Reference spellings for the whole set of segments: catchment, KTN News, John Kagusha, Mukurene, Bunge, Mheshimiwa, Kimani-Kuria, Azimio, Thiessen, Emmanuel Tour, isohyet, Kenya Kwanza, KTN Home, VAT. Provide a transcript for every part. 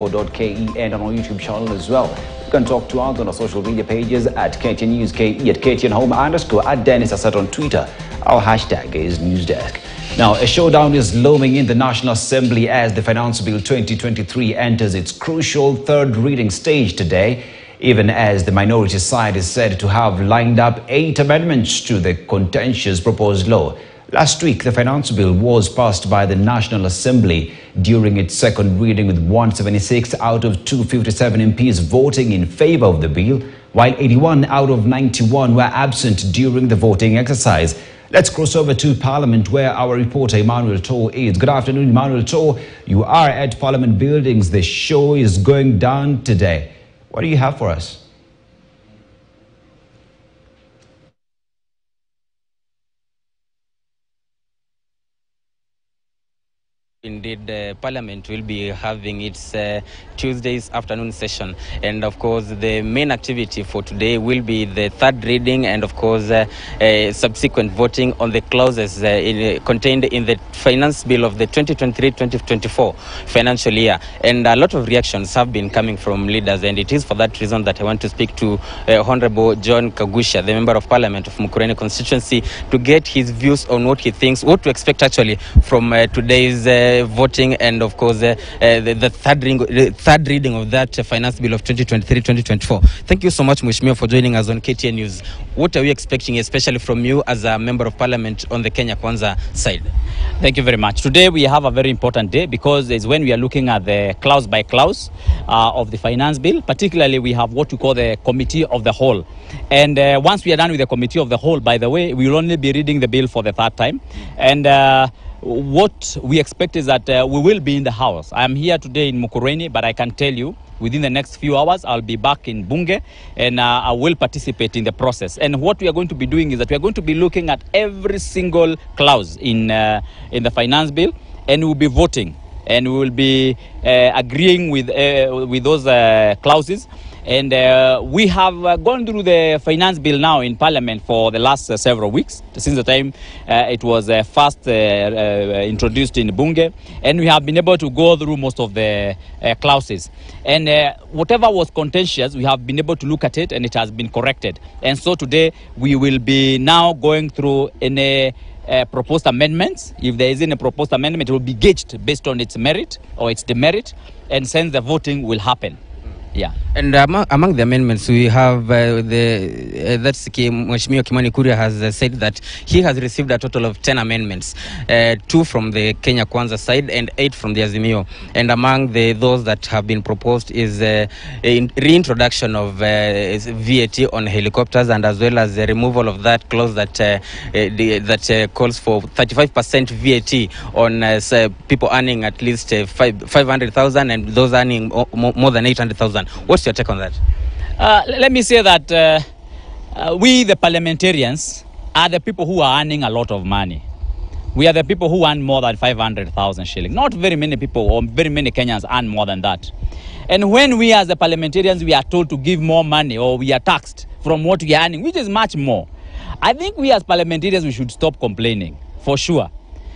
KE and on our YouTube channel as well. You can talk to us on our social media pages at KTN News KE, at KTN Home _, at Dennis Asset on Twitter. Our hashtag is Newsdesk. Now, a showdown is looming in the National Assembly as the Finance Bill 2023 enters its crucial third reading stage today, even as the minority side is said to have lined up 8 amendments to the contentious proposed law. Last week, the Finance Bill was passed by the National Assembly during its second reading with 176 out of 257 MPs voting in favor of the bill, while 81 out of 91 were absent during the voting exercise. Let's cross over to Parliament where our reporter Emmanuel Tour is. Good afternoon, Emmanuel Tour. You are at Parliament buildings. The show is going down today. What do you have for us? Indeed, Parliament will be having its Tuesday's afternoon session, and of course the main activity for today will be the third reading and of course subsequent voting on the clauses contained in the Finance Bill of the 2023-2024 financial year. And a lot of reactions have been coming from leaders, and it is for that reason that I want to speak to Honorable John Kagusha, the Member of Parliament of Mukurene constituency, to get his views on what he thinks, what to expect actually from today's voting and of course the third reading of that Finance Bill of 2023-2024. Thank you so much, Mheshimiwa, for joining us on KTN News. What are we expecting, especially from you as a Member of Parliament on the Kenya Kwanza side? Thank you very much. Today we have a very important day because it's when we are looking at the clause by clause of the Finance Bill. Particularly, we have what we call the Committee of the Whole. And once we are done with the Committee of the Whole, by the way, we will only be reading the bill for the third time. And what we expect is that we will be in the house. I am here today in Mukurene, but I can tell you within the next few hours I'll be back in Bunge, and I will participate in the process. And what we are going to be doing is that we are going to be looking at every single clause in the Finance Bill, and we'll be voting, and we will be agreeing with those clauses. And we have gone through the Finance Bill now in Parliament for the last several weeks, since the time it was first introduced in Bunge, and we have been able to go through most of the clauses. And whatever was contentious, we have been able to look at it, and it has been corrected. And so today we will be now going through any proposed amendments. If there is any proposed amendment, it will be gauged based on its merit or its demerit, and since the voting will happen. Yeah. And among the amendments, we have Mheshimiwa Kimani-Kuria has said that he has received a total of 10 amendments, 2 from the Kenya Kwanza side and 8 from the Azimio. And among those that have been proposed is reintroduction of VAT on helicopters, and as well as the removal of that clause that calls for 35% VAT on people earning at least 500,000 and those earning more than 800,000. What's your take on that? Let me say that we, the parliamentarians, are the people who are earning a lot of money. We are the people who earn more than 500,000 shillings. Not very many people, or very many Kenyans, earn more than that. And when we, as the parliamentarians, we are told to give more money, or we are taxed from what we are earning, which is much more, I think we, as parliamentarians, we should stop complaining, for sure.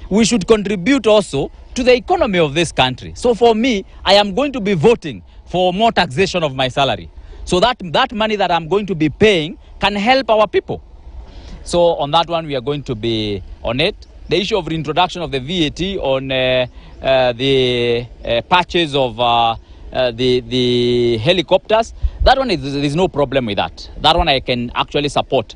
We should contribute also to the economy of this country. So for me, I am going to be voting for more taxation of my salary, so that money that I'm going to be paying can help our people. So on that one, we are going to be on it. The issue of reintroduction of the VAT on the purchase of the helicopters, that one is, there's no problem with that. That one I can actually support.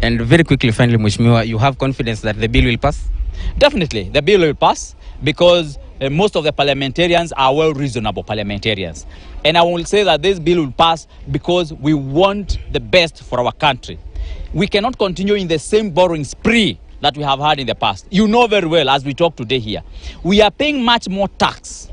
And very quickly, finally, Mheshimiwa, you have confidence that the bill will pass? Definitely, the bill will pass because most of the parliamentarians are well reasonable parliamentarians. And I will say that this bill will pass because we want the best for our country. We cannot continue in the same borrowing spree that we have had in the past. You know very well, as we talk today here, we are paying much more tax.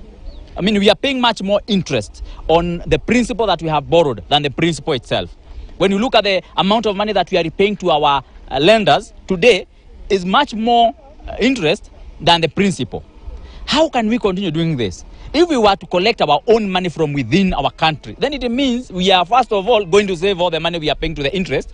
I mean, we are paying much more interest on the principal that we have borrowed than the principal itself. When you look at the amount of money that we are repaying to our lenders today, is much more interest than the principal. How can we continue doing this? If we were to collect our own money from within our country, then it means we are, first of all, going to save all the money we are paying to the interest.